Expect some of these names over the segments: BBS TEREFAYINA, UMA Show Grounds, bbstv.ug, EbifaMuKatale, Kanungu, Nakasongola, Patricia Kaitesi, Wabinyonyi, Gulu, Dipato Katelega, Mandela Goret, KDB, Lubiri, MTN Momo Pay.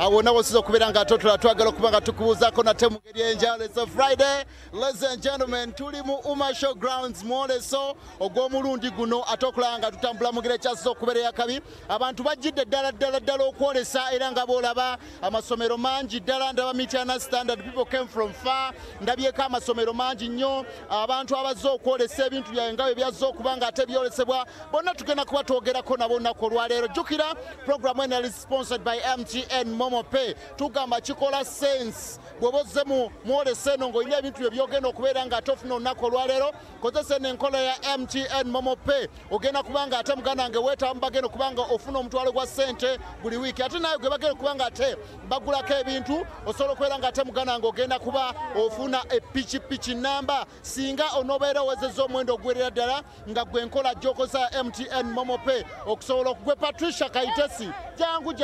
awo nawo sizo kubiranga totula twagala kubanga tukubuzako na temu geryenjalo. So Friday, ladies and gentlemen, tuli mu UMA Show Grounds mole so ogwomulundi guno atokulanga tutambula mu gere kyaso kubereya kabi abantu bajidde dala okwolesa era nga bolaba amasomero manji dala ndaba mitana standard people came from far ndabye kama amasomero manji nnyo abantu abazo okwolesa ebintu bya ngawe byazo kubanga atebyolesebwa bonna tukena kuba twogerako nabo nako lwalero jukira program ena is sponsored by MTN Momo Pay tugamba chikola sense boboze mu mole seno ngo ile bintu byogeno kubera nga tofino nako lwalero kozese nenkola ya MTN Momo Pay ogena kubanga atamugana nge weta mbageno kubanga ofuno mutwale kwa sente buli wiki ate nayo gwe bageno kubanga ate bagula ke bintu osolo kwera nga atamugana ngo ogena kuba ofuna epichi namba singa onobera wezezo mwendo gwerera dala nga gwenkola joko za MTN Momo Pay okusolo kugwe Patricia Kaitesi jangu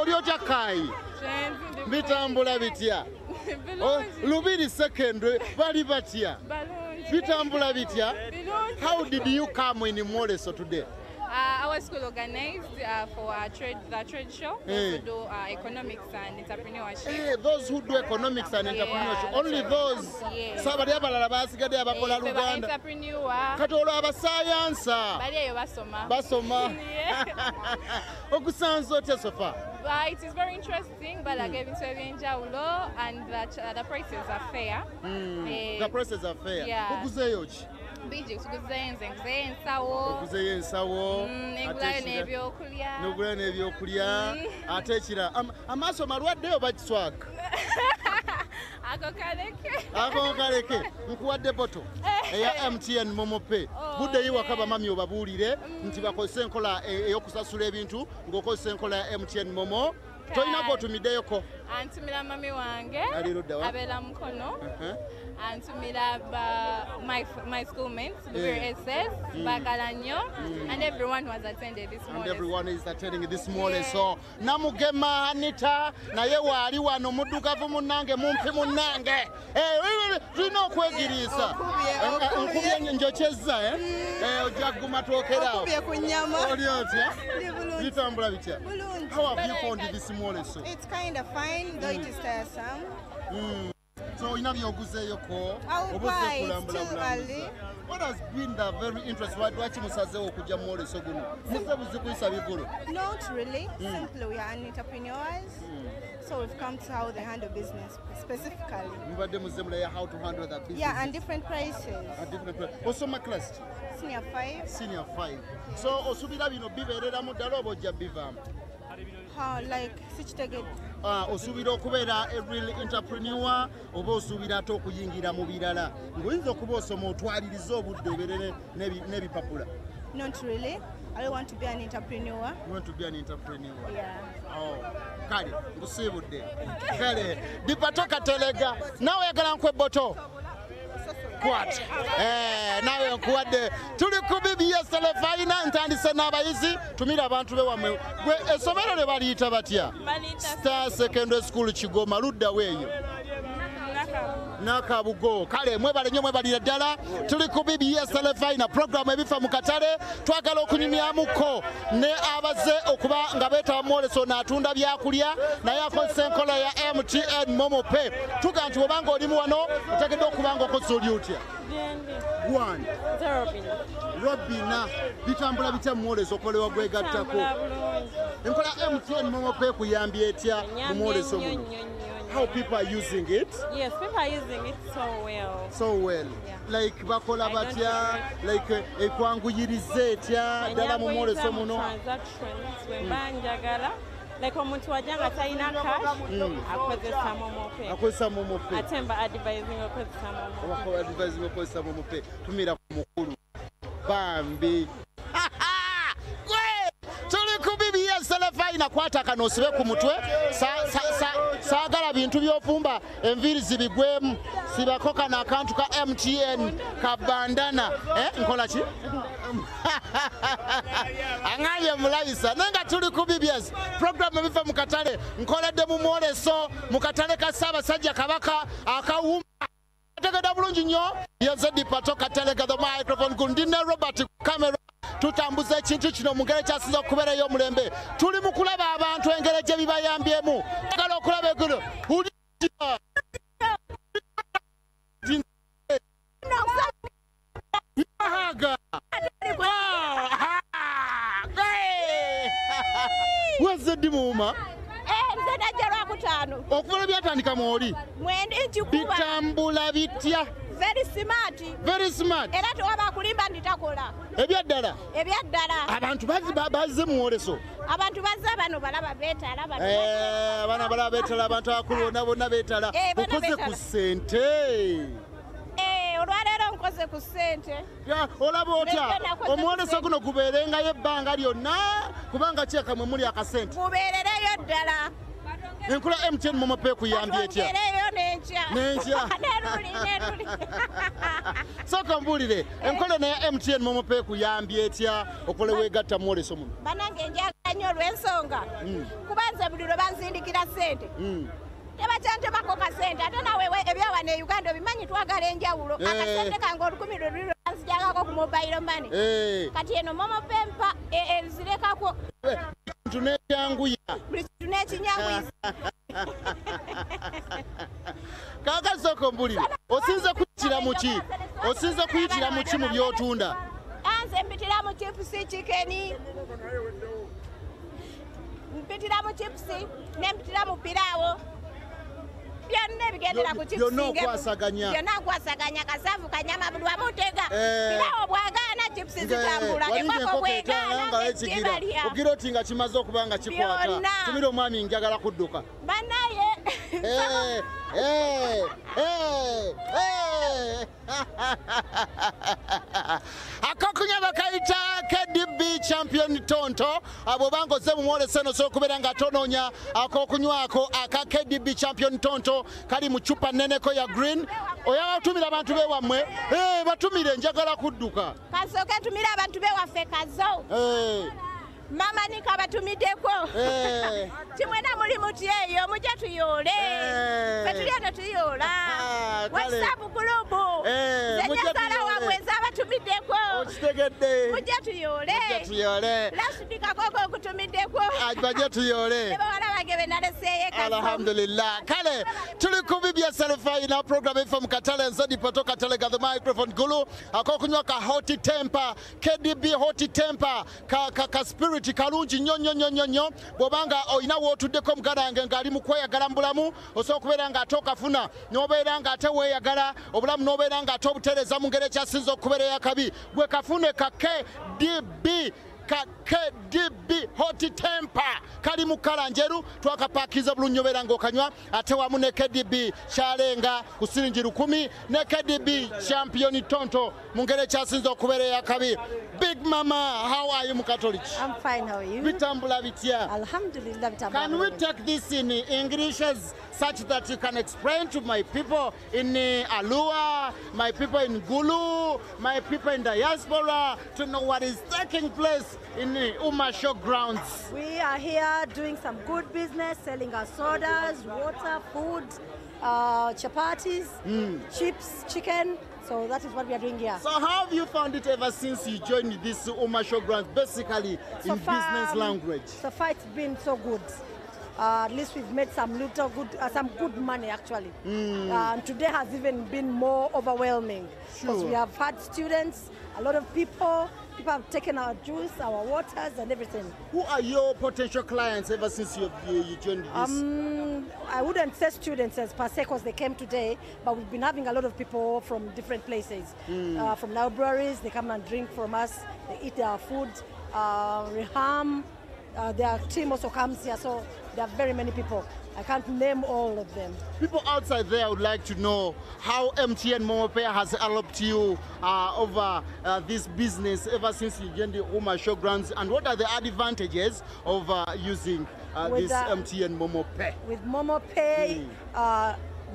olyo jakai bitambula bitia Lubiri secondary bali batia bitambula bitia. How did you come in Moleso today? Our school organized for the trade show. We do economics and entrepreneurship. Hey, those who do economics and entrepreneurship, only those. Sabadi abalala basigade abakola Luganda. Entrepreneur. Katolo abascience. Bali basoma. Okusanzo te sofa. It is very interesting, but I gave it to Enjaulo and the prices are fair. The prices are fair. Yeah. Bijik kuzenze nsawo n'egulane ebyokulya atechira amaso malwadde yo bakiswaka akokaleke nkuwadde boto eya MTN Momo Pay budde yiwa kaba mami obabuulire nti bakozesa enkola eyokusasula ebintu ng'okozesa enkola ya MTN Momo toyina botumiddeyo ko antumira mami wange abela mukono antumira my schoolmates SS Bakalanyo and everyone was attended this morning. So namugema Anita naye wali wano muddukavu munange mumpi munange tulina kwegirisa nkubye njocheza ojaguma tokera okubye kunyama oliyotya bitambula bitya. How have you found this morning? So it's kind of fine. Though it is tiresome. So you know your guzeyoko. What has been the very interesting why watching Musaze okuja more so guno? Not really. Simply we are entrepreneurs. So we've come to how they handle business specifically. How to handle that business. Yeah, and different prices. And different prices. Also my class. Senior 5. So osubira bino biberera mu dalobo ja bivam. Like such target. Osubira okubera a real entrepreneur oba osubira to okuyingira mu birala ngoyinza okuba osoma otwaliriza obudde oberere n'ebipapula. Not really. I want to be an entrepreneur. You want to be an entrepreneur? Yeah. Oh. Kale ngusibudde. Kale dipatoka telega nawe yagala nkwe boto. What? Nawe nkuwadde tuli ku BBS telefayina ntandise n'abayizi tumira abantu be wamwe gwe esomero le baliyita batya Star Secondary School Kigoma ludda weeyo nakabugo kale mwebale nyo mwebalira ddala tuli ku BBS telefayina program ebifa mu katale twagala okunyumyamuko ne abaze okuba nga beeta mwoleso n'atunda byakulya naye akozesa enkola ya MTN Momo Pay tuga nti obanga olimu wano otegedde okuba ng'okozesa oli otya Robina bitambula bitya mwoleso okolewa gwegattako enkola MTN Momo Pay kuyambye etya mu mwoleso muno? How people are using it? Yes, people are using it so well. So well. Yeah. Like bakola batya, like ekwanguyirize etya dala mu mwoleso muno. Transactions webanjagala. Like omuntu wajanga taina cash akozesa Momo Pay. Akozesa Momo Pay. Atemba advising akozesa Momo Pay. Akozesa advising akozesa Momo Pay. Tumira ku mukulu. Bambi. Selefayina kwata kanosibe ku mutwe saagala bintu byofumba enviri zibigwemu sibakoka na akantu ka MTN ka bandana nkola ki angaye mulayisa nanga tuli ku BBS program ebifa mu katale nkoledde mu mwoleso mu katale ka Ssaabasajja Kabaka akawuma ategeda bulungi nnyo yazaddi patoka telega the microphone kundina Robert camera tutambuza ekintu kino mungere kyasiza kubera yo mulembe tuli mu kulaba abantu engereje bibayambyemu kala okulaba gulo wazze dimuma okufuna byatandika mwoli bitambula bitya very smart era twaba kulimba nditakola ebyaddala abantu bazze muwoleso abantu bazza bano balaba betala abantu akulu nabo nabetala okoze ku sente olwalero nkoze ku sente olaba otya omuwoleso guno guberenga yebbanga lyonna kubanga kyekamwe muli akasente guberereyo ddala nkula MTN Momo Pay kuyambye etya soka mbulire enkola na MTN Momo Pay kuyambye etya okole wegatta muwoleso muno banange njagala nnyo olw'ensonga kubanze buliro banzindikira sente tebachante bakoka sente ate nawe ebyawana e Uganda bimanyi twagala enjawulo akasente kange olukumi lwe nzijagako ku mobile money kati eno Momo Pay mpa elzirekako tunekyanguya kaka soko mbulire osinze kuyitira muki mu byotunda anze mbitira mu chipsi chicken mbitira mu chipsi nembitira mu pirawo byonna kwasaganya kasavu kanyama bulwa mutega pirawo bwagana chipsi zitambula ekako bwegana ukiro tinga chimazo kubanga chikwata tumiro mwami njagala kudduka banaye akakunya bakaita KDB champion tonto abo bango ze muwole seno so kuberanga tononya akokunywa ako aka KDB champion tonto kali muchupa neneko ya green oyawatumira abantu bewamwe batumire njagala kudduka kasoka tumira abantu bewaffe kazo mama nika batumideko timwena muri mutiyeyo mujja tuyole fetuliyano tuyola WhatsApp group mujja salawa mweza batumideko okitegedde mujja tuyole lasubika koko kutumideko ajja tuyole eba wala bagebe naleseye kale alhamdulillah kale tuli ku BBSV na program from Katale Nzadi potoka Telega the microphone gulu akokunywa ka hot temper KDB hot temper ka spirit kalungi nnyo bobanga oyinawo otuddeko mugalange ngaali mu kweyagala mbulamu osobola okubeera nga ate okafuna n'obeera nga ate weeyagala obulamu n'obeera nga ate obutereeza mu ngeri ekyasinza okubeera eyakabi gwe kafune ka KDB hot temper kali mu kala njeru twakapakiza bulunnyobera ng'okanywa ate wamu ne KDB kyalenga ku siringi 10 ne KDB champion tonto mu ngeri ekyasinza okubeera eyakabi. Big Mama, how are you, Catholic? I'm fine, how are you? Alhamdulillah. Can we take this in English such that you can explain to my people in Alua, my people in Gulu, my people in diaspora to know what is taking place in UMA Show Grounds? We are here doing some good business, selling our sodas, water, food, chapatis, chips, chicken. So that is what we are doing here. So how have you found it ever since you joined this UMA Show Grounds, basically so in far, business language? So far it's been so good. At least we've made some good money actually. And today has even been more overwhelming because we have had students, a lot of people. People have taken our juice, our waters, and everything. Who are your potential clients ever since you joined this? I wouldn't say students as per se because they came today, but we've been having a lot of people from different places. From libraries, they come and drink from us, they eat our food. Reham, their team also comes here, so there are very many people. I can't name all of them. People outside there would like to know how MTN Momo Pay has helped you over this business ever since you joined the UMA Showgrounds, and what are the advantages of using this MTN Momo Pay? With Momo Pay,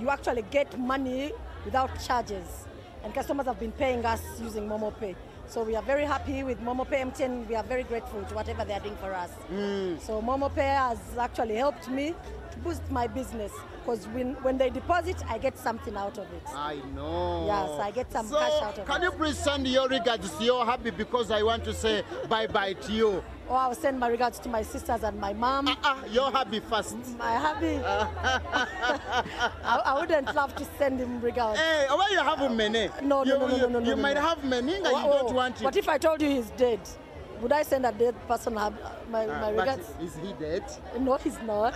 you actually get money without charges, and customers have been paying us using Momo Pay. So we are very happy with Momo Pay. MTN, we are very grateful to whatever they are doing for us. So Momo Pay has actually helped me to boost my business, because when they deposit, I get something out of it. I know. Yes, I get some cash out of it. Can you please send your regards to your hubby, because I want to say bye-bye to you. Oh, I'll send my regards to my sisters and my mom. Your hubby first. My hubby. I wouldn't love to send him regards. Hey, why you have many? No. You might have many and you don't want it. But if I told you he's dead, would I send a dead person my regards? Is he dead? No, he's not.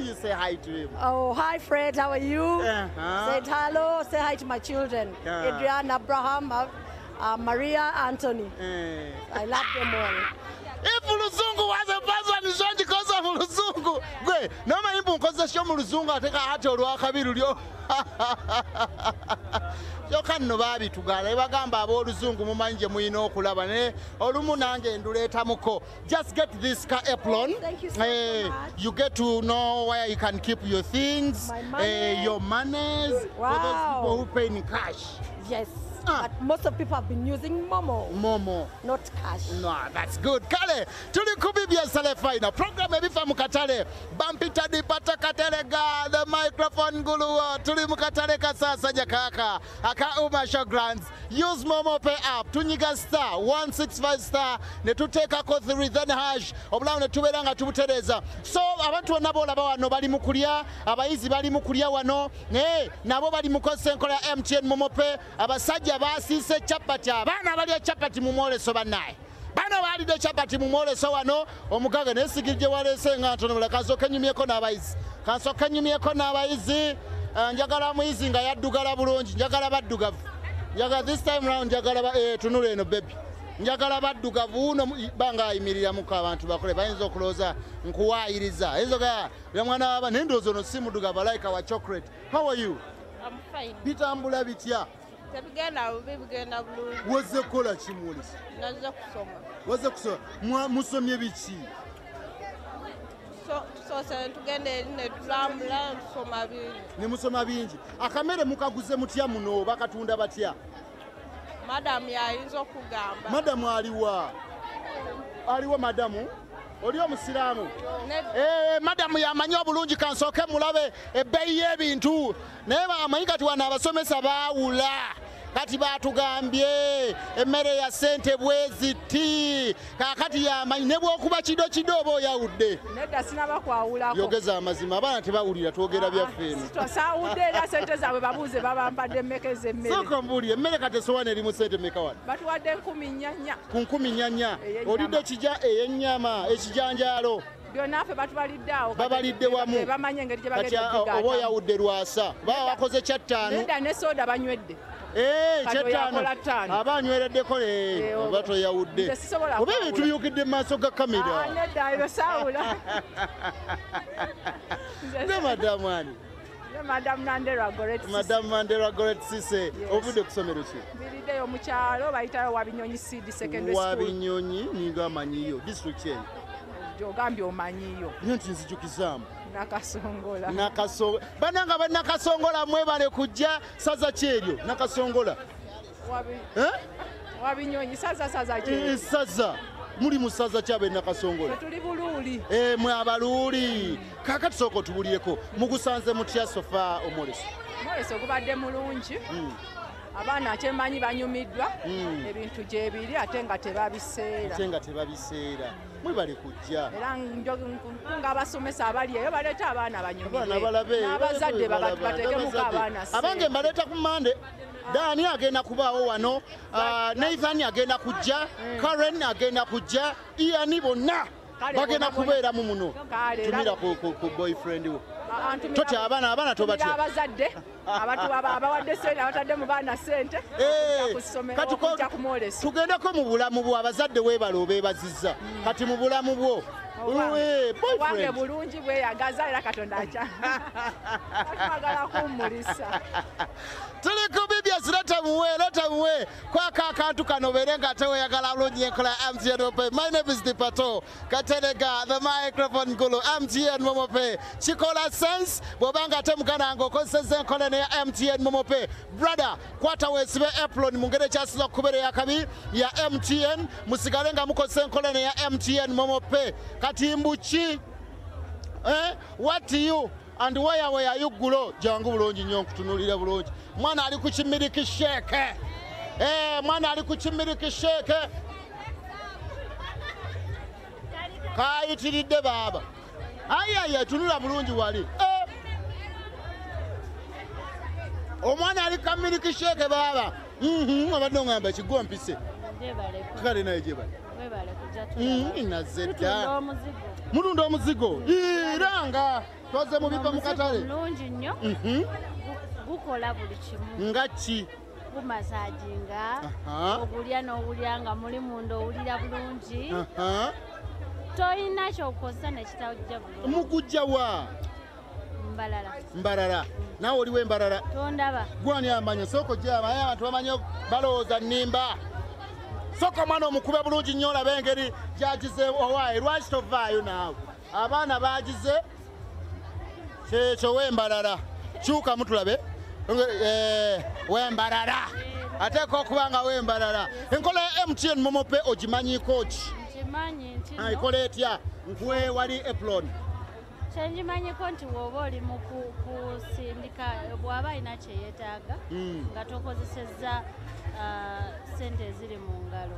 You say hi to him. Oh, hi Fred, how are you? Say hello, say hi to my children. Adrian, Abraham, Maria, Anthony. I love them all. If Luzungu was a person, it's not because of Luzungu. No, my people, because the show Luzungu, I take a hat or walk a video. You can't know about it together. Ever gamba, Luzungu, Mumanja, Muino, Kulabane, or Lumunanga, and Duleta Muko. Just get this car apron. Thank you so much. You get to know where you can keep your things, your manners, for those people who pay in cash. Yes. But most of people have been using Momo. Momo. Not cash. No, that's good. Kale, tulikubibiya selefina. Program ebifa mukatale. Bampita dipata katelega. The microphone guluwa. Tulimukatale kasasa jakaka. Aka UMA Show Grounds. Use Momo Pay app. Tunyiga star. 165 star. Netuteka kothiri. Then hash. Obla unetuwelanga tubutereza. So, abantu nabo laba wano bali mukulia. Aba izi bali mukulia wano. Hey, nabo bali mukose nkola MTN Momo Pay. Aba saja. Basi se chapati abana bali chapati mumole so banaye bana bali de chapati mumole so wano omugaga nesigije wale senga ntono lakazo kenyumyeko nabayizi kanso kenyumyeko nabayizi njagala muyizi nga yaddugala bulonji njagala baddugavu yaga this time round njagala tunule eno baby njagala baddugavu uno banga imirira mu abantu bakole bayinza okuloza nkuwaayiriza ezo ga mwana baba nendozo no simu dugava like our chocolate. How are you? I'm fine. Bitambula bitya? Waze kola chimulisi. Naza kusoma. Waze kusoma. Musomye bichi. So tugende ne tulambula musoma bingi. Ne musoma bingi. Akamere mukaguze mutya muno bakatunda batya. Madam ya inzo kugamba. Madam aliwa. Aliwa madamu. Oli omusiramu. Madam ya manyo bulungi kansoke mulabe ebbeyi ebintu. Naye amayika tuwana abasomesa baawula. Kati batugambye emmere ya sente bwezi ti kakati yamanyi ne bwokuba kido kido oba oyawudde nedda sinabakwawulako yogeza amazima abaana tebawulira twogera byaffe eno tosawudde era sente zaabwe babuuze babampadde mmekeze emmere soko mbuulire emmere katesowana erimu sente mmeka wano batuwadde 10 nnyanya ku 10 nnyanya olidde ekija eyennyama ekijanjaalo byonaffe batubalidde awo babalidde wamu bamanye engeri gye bagenda oba oyawudde lwasa baba wakoze kyattaano nedda ne soda banywedde. Chetano, abantu ereddeko bato yawudde. Obebe tuyukidde maso ga kamera. Aneda yosawula. Ne madam ani. Ne madam Mandela Goret. Madam Mandela Goret sise obude kusomero ki. Biride yo mukyalo bayitayo Wabinyonyi CD secondary school. Wabinyonyi ninga manyiyo district ye. Jogambyo manyiyo. Nti nzijukizamu. Nakasongola. Nakasongola. Bananga ba nakasongola mwe bale kujja saza kyeryo. Nakasongola. Wabinyonyi saza kyeryo. Saza. Muri musaza kyabe nakasongola. Tuli bululi. Mwe abaluli. Kakati soko tubuliyeko. Mugusanze mutya sofa omoleso. Omoleso kubadde mulungi. Abana kyemanyi banyumidwa ebintu gye biri atenga tebabiseera. Atenga tebabiseera. Mwe bali kujja era nkunga abasomesa abali eyo baleta abaana banyumidde n'abazadde babateke mu kabaana abange mbaleta ku Mande. Dani agenda kubaawo wano, Nathan agenda kujja, Karen agenda kujja, Ian bonna bagenda kubeera mu muno. Tumira ku boyfriend wo totya abaana tobatya abazadde abantu abawadde sente abatadde mu baana sente tugendeko mu bulamu bwo abazadde weebala obeebazizza kati mu bulamu bwo wange bulungi bweyagaza era katonda akya agala kummulisa tuli ku bbstv yes, let them away. Kwaka kantu kanoverenga tewe ya galaluni yekola MTN Momo Pay. My name is Dipato Katelega, the microphone gulu MTN Momo Pay. Chikola sense, bobanga temukana ango konsense nkole ne MTN Momo Pay. Brother, kwata wesiwe eplon mungere chasilo kubere ya kabi ya MTN. Musigalenga mukonsense nkole ne ya MTN Momo Pay. Kati mbuchi, what you? And where are you gulo jangulo njinyo kutunulira buloji mwana ali kuchimiriki sheke kayitiridde baba ayaya tunula bulungi wali omwana ali kamiriki sheke baba abadde ngamba kigwa mpise kale naye jebale webale kujja inazeta mudundo omuzigo iranga toze mubipa mukatale bulungi nnyo gukola buli kimu ngachi kumasajinga ogulya n'ogulyanga muli munda owulira bulungi toyina ky'okosa n'ekitawujja bulungi mukujja wa mbalala nawe oliwo embalala tondaba gwani amanya soko gyama naye abantu bamanyi balowooza nnimba soko mwana omukube bulungi nnyo olaba engeri gyagize owaayi lwaki tovaayo naawe abaana baagize Checho wembarara chuka mutulabe wembarara ateko kubanga wembarara enkola MTN Momo Pay ojimanyi coach njimanyi ntino ai koletya nkwe wali eplon chanjimanyi konti woboli muku kusindika bwaba ina cheyetaga ngatokozesezza sente ziri mu ngalo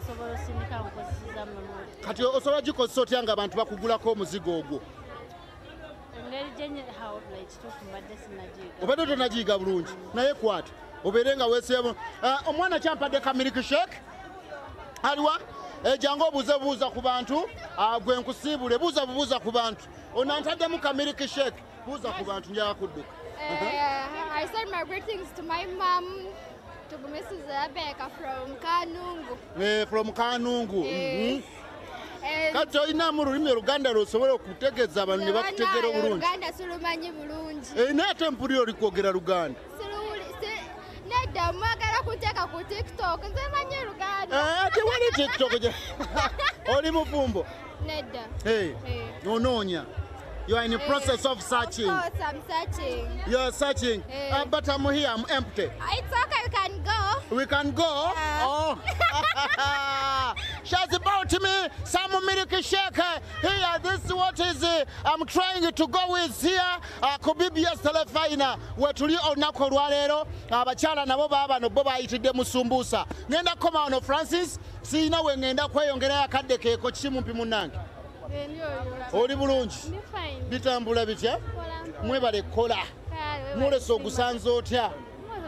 osobolo sindika nkozesezza mu kati osobola gikosote yanga abantu bakugula ko muzigo ogwo obadde tonagiyiga bulungi naye kwata oberenga weseemu omwana kyampadde kamiriki shake aliwa jangu obuuza ku bantu gwe nkusiibule buuza ku bantu ono ntaddemu kamiriki shake buuza ku bantu njala kudduka I send my greetings to my mom to Mrs. Rebecca from Kanungu from Kanungu Kato ina murimi Uganda rosobero kutegeza abantu ne bakutegera obulungi. Uganda sulumanyi bulungi. Nate mpuri olikwogera Uganda. Nedda mwagala kuteeka ku TikTok nze manyi Uganda. Tewali TikTok gye. Oli mufumbo. Nedda. Nononya. You are in the process of searching. Of course, I'm searching. You are searching. But I'm here, I'm empty. It's okay, we can go. We can go? Yeah. Oh. She's about me, some milk shake. Here, this is what is I'm trying to go with here. Ku BBS telefina. Wetuli onako lwalero. Abachala nabo baba no boba itide musumbusa. Ngenda koma ono Francis. Sina we ngenda kweyongerera kadde keko chimumpi munange. Oli bulungi bitambula bitya mwebale kola muleso gusanza otya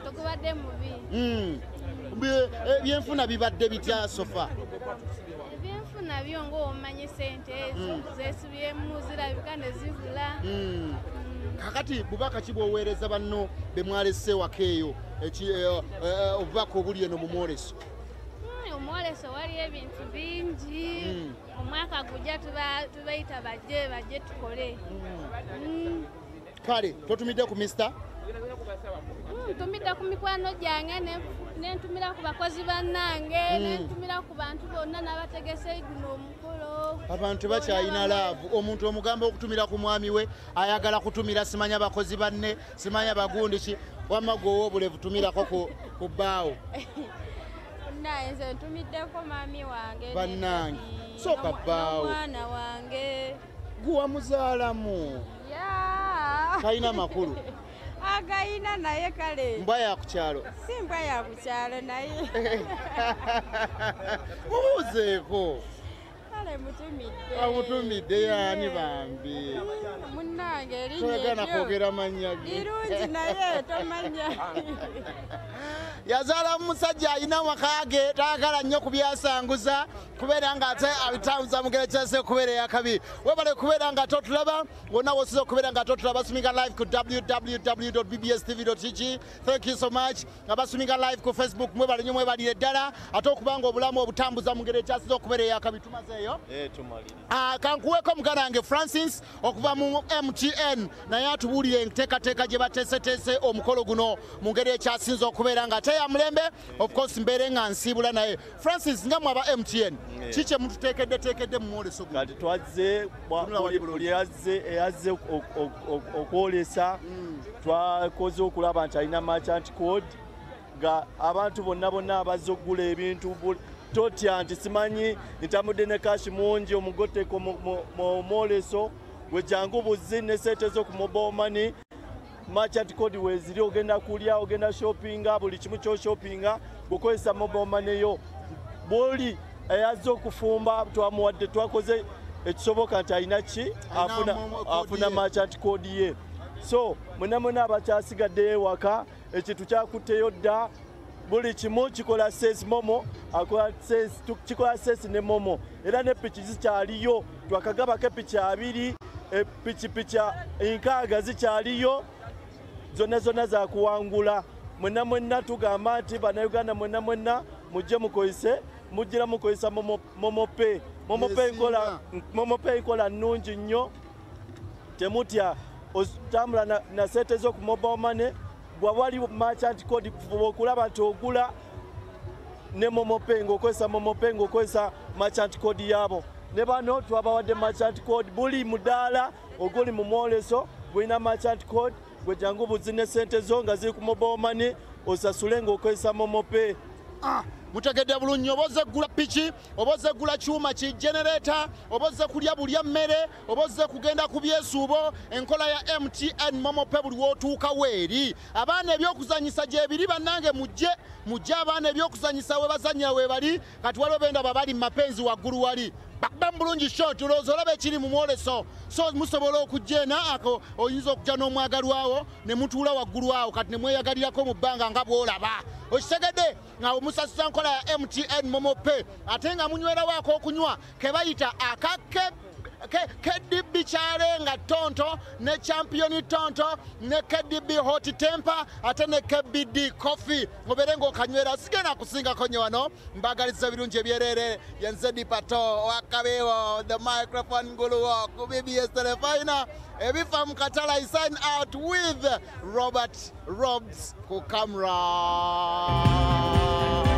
tokubadde mubi byenfuna bibadde bitya sofa byenfuna byongo omanye sente ezo zesibyemu zirabika ne zivula kakati bubaka kibwoweereza banno bemwalese wakeeyo obubaka obuli eno mu mwoleso omwoleso wali ebintu bingi omwaka gujja tubayita bajje tukole kale totumidde ku mister tumidde ku mikwano gyange nentumira ku bakozi bannange nentumira ku bantu bonna n'abategese guno omukolo abantu bakyayina laavu omuntu omugamba okutumira ku mwami we ayagala kutumira simanya bakozi banne simanya bagundi ki wamagowo obulevu tumirako ku bbaawo ntumiddeko mami wange bannange soka bbaawo mwana wange guwa muzaalamu kayina makulu agayina naye kale mbwa ya kukyalo si mbwa ya kukyalo naye mubuuzeeko kale mutumidde amutumidde yaani bambi munnange erinyeyo toyagala kwogera mannya ge irungi naye tomanya yazala musajja alina wakage tagala nnyo kubyasanguza kubera nga ate abitanza mugerekese kubera yakabi webale kubera nga totulaba wona wosizo kubera nga totulaba suminga live ku www.bbstv.ug. thank you so much abasuminga live ku Facebook mwebale nyomwe balire dala atokubanga obulamu obutambuza mugerekese kubera yakabi tumazeyo tumalira kankuweko mukarange Francis okuva mu MTN naye atubulire nteekateeka gye bateeseteese omukolo guno mu ngeri ekyasinze okubeera nga teya mulembe, of course mbeere nga nsiibula naye. Francis, nga mwaba MTN kiki emututeekeddeteekedde mu mwoleso guno kati twazze buli eyazze okwolesa twakoze okulaba nti alina merchant code nga abantu bonna bonna abazze okugula ebintu totya nti simanyi ntamudde ne cash mungi omugoteko mu mwoleso wejangu buzi nesetezo ku mobile money merchant code weziri ogenda kulya ogenda shoppinga buli kimu kyo shoppinga gokozesa mobile money yo boli ayazo kufumba twamuwadde twakoze ekisoboka nti alina ki afuna merchant code ye so munamuna abakyasigadde waka ekintu kyakutteyo dda buli kimu kikola sense momo akola sense tukikola sense ne momo era ne piki zikyaliyo twakagaba ke piki abiri epiki enkaaga zikyaliyo zonna za kuwangula mwenna tugamba nti bannayuganda mwenna mujje mukoyise mujjira mukoyisa Momo Pay. Momo Pay kola nnungi nnyo temutya otambula na sente zo ku mobile money gwawali merchant code okulaba nti ogula ne Momo Pay ngokozesa Momo Pay ngokozesa merchant code yabo ne bano twabawadde merchant code buli mudaala oguli mu mwoleso gwina merchant code gwejangu buzine sente zonga ziri ku mobile money osasule ngokozesa Momo Pay. Mutegedde bulungi oboze gula piki oboze gula kyuma ki generator oboze kulya bulya mmere oboze kugenda ku byesuubo enkola ya MTN Momo Pay buli wootuuka weeri abaana ebyokuzanyisa gyebiri bannange mujje abaana ebyokuzanyisa webazanyira webali kati waliwo benda babali mapenzi waggulu wali bambulungi short olozolaba ekiri mu mwoleso so musobola okujjena ako oyinza okujja n'omwagalwawo ne mutuula waggulu awo kati ne mweyagalirako mu bbanga nga bw'olaba okitegedde nga omusasuza nkola ya MTN Momo Pay ate nga munywera waako okunywa ke bayita KDB Charenga Tonto, ne Championi Tonto, ne KDB Hot Temper, ate ne KBD Coffee. Oberengo kanywera sigena kusinga konye wano. Mbagaliza birungi ebyerere yenzedi pato wakabewo the microphone nguluwo ku BBS Telefina. Ebifa mukatala I sign out with Robert Robs ku camera.